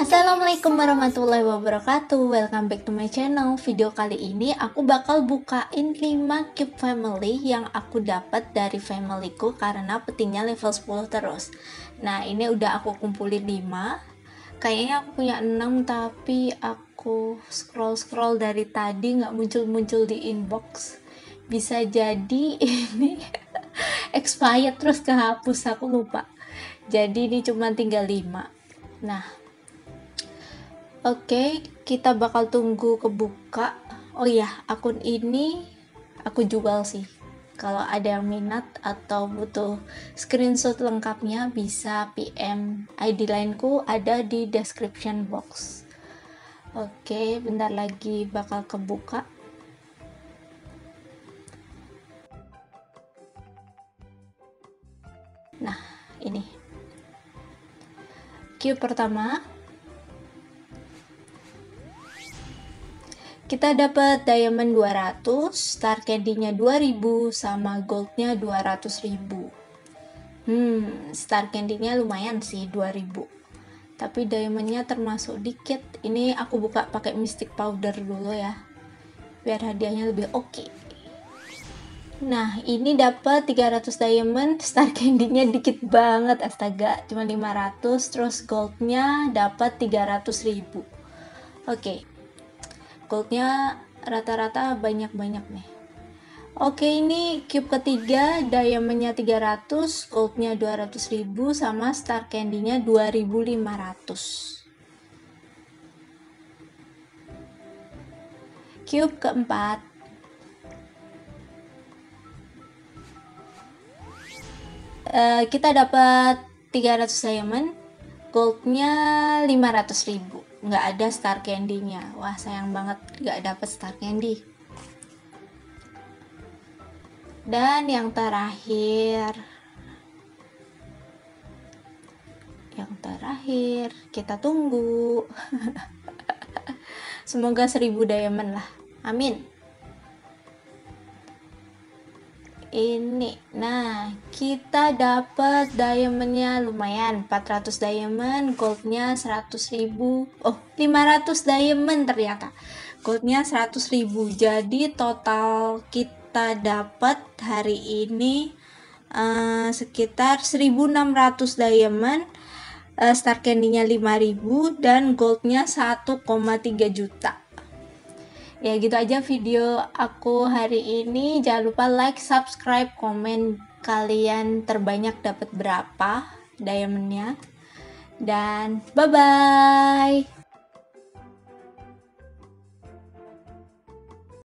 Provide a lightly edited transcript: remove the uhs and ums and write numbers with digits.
Assalamualaikum warahmatullahi wabarakatuh. Welcome back to my channel. Video kali ini aku bakal bukain 5 cube family yang aku dapat dari Family Cube karena petinya level 10 terus. Nah, ini udah aku kumpulin 5. Kayaknya aku punya 6 tapi aku scroll dari tadi nggak muncul-muncul di inbox. Bisa jadi ini expired terus kehapus, aku lupa. Jadi ini cuma tinggal 5. Nah, oke, kita bakal tunggu kebuka. Oh iya, akun ini aku jual sih. Kalau ada yang minat atau butuh screenshot lengkapnya bisa PM ID lainku, ada di description box. Oke, bentar lagi bakal kebuka. Nah, ini cube pertama. Kita dapat diamond 200, star candy-nya 2000, sama gold-nya 200.000. Star candy-nya lumayan sih 2000. Tapi diamond-nya termasuk dikit. Ini aku buka pakai mystic powder dulu ya. Biar hadiahnya lebih oke. Nah, ini dapat 300 diamond, star candy-nya dikit banget, astaga, cuma 500, terus gold-nya dapat 300.000. Oke. Gold-nya rata-rata banyak-banyak nih. Oke, ini cube ketiga, diamond-nya 300, gold-nya 200.000, sama star candy-nya 2.500. Cube keempat. Kita dapat 300 diamond, goldnya 500.000, nggak ada star candy-nya. Wah, sayang banget nggak dapat star candy. Dan yang terakhir kita tunggu. Semoga 1000 diamond lah, amin. Ini, nah, kita dapat diamondnya lumayan, 400 diamond, goldnya 100.000, 500 diamond ternyata, goldnya 100.000. Jadi total kita dapat hari ini sekitar 1.600 diamond, star candy-nya 5.000, dan goldnya 1,3 juta. Ya, gitu aja video aku hari ini. Jangan lupa like, subscribe, komen kalian terbanyak dapat berapa diamondnya. Dan bye-bye.